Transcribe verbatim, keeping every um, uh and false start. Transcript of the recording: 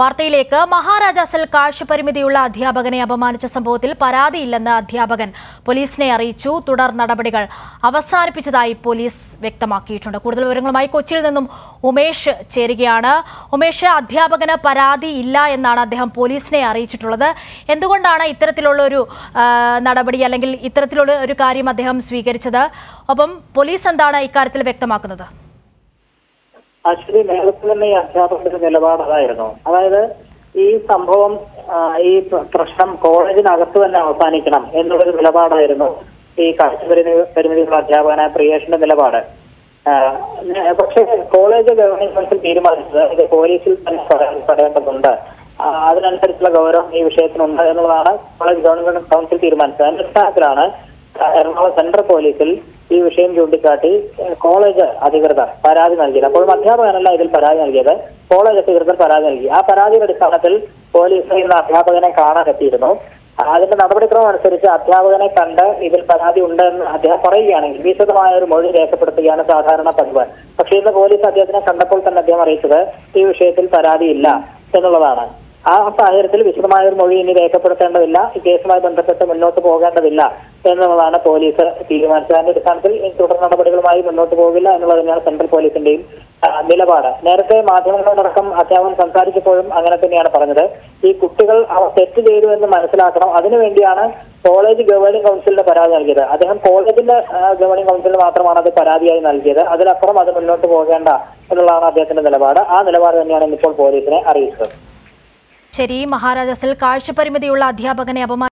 വാർത്തയിലേക്ക്. മഹാരാജാസിൽ കാഴ്ചപരിമിതിയുള്ള അധ്യാപകനെ അപമാനിച്ച സംഭവത്തിൽ പരാതിയില്ലെന്ന് അധ്യാപകൻ പോലീസിനെ അറിയിച്ചു. തുടർ നടപടികൾ അവസാനിപ്പിച്ചതായി പോലീസ് വ്യക്തമാക്കിയിട്ടുണ്ട്. കൂടുതൽ വിവരങ്ങളുമായി കൊച്ചിയിൽ നിന്നും ഉമേഷ് ചേരുകയാണ്. ഉമേഷ്, അധ്യാപകന് പരാതി ഇല്ല എന്നാണ് അദ്ദേഹം പോലീസിനെ അറിയിച്ചിട്ടുള്ളത്. എന്തുകൊണ്ടാണ് ഇത്തരത്തിലുള്ള ഒരു നടപടി അല്ലെങ്കിൽ ഇത്തരത്തിലുള്ള ഒരു കാര്യം അദ്ദേഹം സ്വീകരിച്ചത്? ഒപ്പം പോലീസ് എന്താണ് ഇക്കാര്യത്തിൽ വ്യക്തമാക്കുന്നത്? ആക്ച്വലി നേരത്തെ തന്നെ ഈ അധ്യാപകരുടെ നിലപാട് അതായിരുന്നു. അതായത് ഈ സംഭവം, ഈ പ്രശ്നം കോളേജിനകത്ത് തന്നെ അവസാനിക്കണം എന്നുള്ളൊരു നിലപാടായിരുന്നു ഈ കാഴ്ചപരിമിതി പരിമിതിയുള്ള അധ്യാപകനായ പ്രിയേഷിന്റെ നിലപാട്. പക്ഷേ കോളേജ് ഗവൺമെന്റ് തീരുമാനിച്ചത് ഇത് പോലീസിൽ തന്നെ പറയേണ്ടതുണ്ട്, അതിനനുസരിച്ചുള്ള ഗൗരവം ഈ വിഷയത്തിനുണ്ട് എന്നുള്ളതാണ് കോളേജ് ഗവൺമെന്റ് കൗൺസിൽ തീരുമാനിച്ചത്. അതിന്റെ അടിസ്ഥാനത്തിലാണ് എറണാകുളം സെൻട്രൽ പോലീസിൽ ഈ വിഷയം ചൂണ്ടിക്കാട്ടി കോളേജ് അധികൃതർ പരാതി നൽകിയത്. അപ്പോഴും അധ്യാപകനല്ല ഇതിൽ പരാതി നൽകിയത്, കോളേജ് അധികൃതർ പരാതി നൽകി. ആ പരാതിയുടെ അടിസ്ഥാനത്തിൽ പോലീസ് ഇന്ന് അധ്യാപകനെ കാണാനെത്തിയിരുന്നു. അതിന്റെ നടപടിക്രമം അനുസരിച്ച് അധ്യാപകനെ കണ്ട് ഇതിൽ പരാതി ഉണ്ടെന്ന് അദ്ദേഹം പറയുകയാണെങ്കിൽ വിശദമായ ഒരു മൊഴി രേഖപ്പെടുത്തുകയാണ് സാധാരണ പതിവ്. പക്ഷേ ഇന്ന് പോലീസ് അദ്ദേഹത്തിനെ കണ്ടപ്പോൾ തന്നെ അദ്ദേഹം അറിയിച്ചത് ഈ വിഷയത്തിൽ പരാതിയില്ല എന്നുള്ളതാണ്. ആ സാഹചര്യത്തിൽ വിശദമായ ഒരു മൊഴി ഇനി രേഖപ്പെടുത്തേണ്ടതില്ല, ഈ കേസുമായി ബന്ധപ്പെട്ട് മുന്നോട്ട് പോകേണ്ടതില്ല എന്നുള്ളതാണ് പോലീസ് തീരുമാനിച്ചത്. അതിന്റെ അടിസ്ഥാനത്തിൽ തുടർ നടപടികളുമായി മുന്നോട്ട് പോകില്ല എന്നുള്ളത് തന്നെയാണ് സെൻട്രൽ പോലീസിന്റെയും നിലപാട്. നേരത്തെ മാധ്യമങ്ങളോടക്കം അധ്യാപകൻ സംസാരിച്ചപ്പോഴും അങ്ങനെ തന്നെയാണ് പറഞ്ഞത്. ഈ കുട്ടികൾ അവർ തെറ്റ് ചെയ്തു എന്ന് മനസ്സിലാക്കണം, അതിനുവേണ്ടിയാണ് കോളേജ് ഗവേണിംഗ് കൗൺസിലിന് പരാതി നൽകിയത്. അദ്ദേഹം കോളേജിന്റെ ഗവേണിംഗ് കൗൺസിലിന് മാത്രമാണ് അത് പരാതിയായി നൽകിയത്, അതിലപ്പുറം അത് മുന്നോട്ട് പോകേണ്ട എന്നുള്ളതാണ് അദ്ദേഹത്തിന്റെ നിലപാട്. ആ നിലപാട് തന്നെയാണ് ഇന്നിപ്പോൾ പോലീസിനെ അറിയിച്ചത്. ശരി, മഹാരാജാസിൽ കാഴ്ചപരിമിതിയുള്ള അധ്യാപകനെ അപമാനിച്ചു.